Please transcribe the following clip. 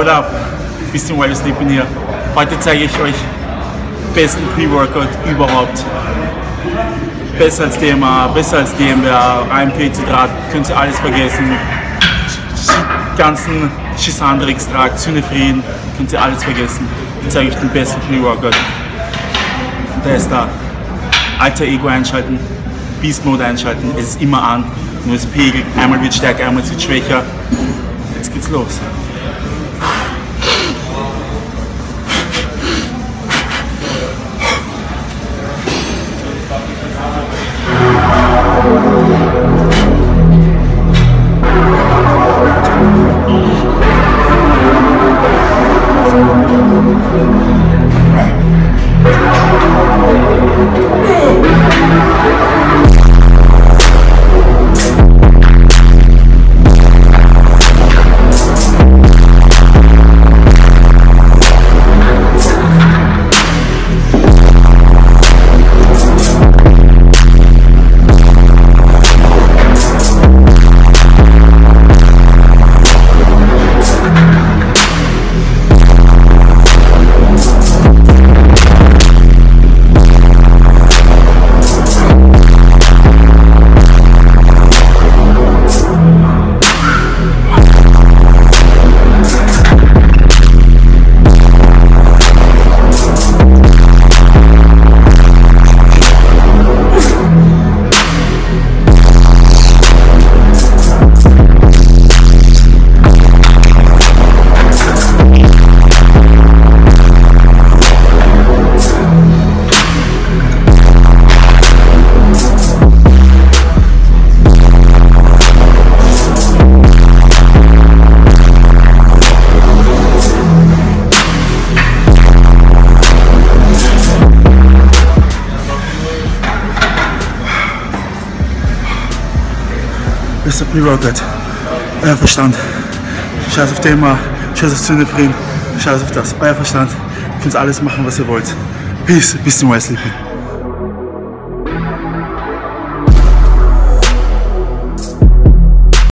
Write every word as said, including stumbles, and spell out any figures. Oder ein bisschen Wireless Sleep in hier. Heute zeige ich euch besten Pre-Workout überhaupt. Besser als D M A, besser als D M A, A M P-Zitrat, könnt ihr alles vergessen. Die ganzen Schisandrextrakt, Synephrine, könnt ihr alles vergessen. Ich zeige euch den besten Pre-Workout. Der ist da. Alter Ego einschalten, Beast Mode einschalten, es ist immer an, nur es pegelt, einmal wird stärker, einmal wird schwächer. Jetzt geht's los. Bester Pre-Workout, euer Verstand, scheiß auf Thema, scheiß auf Zyndeprim, scheiß auf das, euer Verstand, ihr könnt alles machen, was ihr wollt. Peace, bis zum Weißlippen.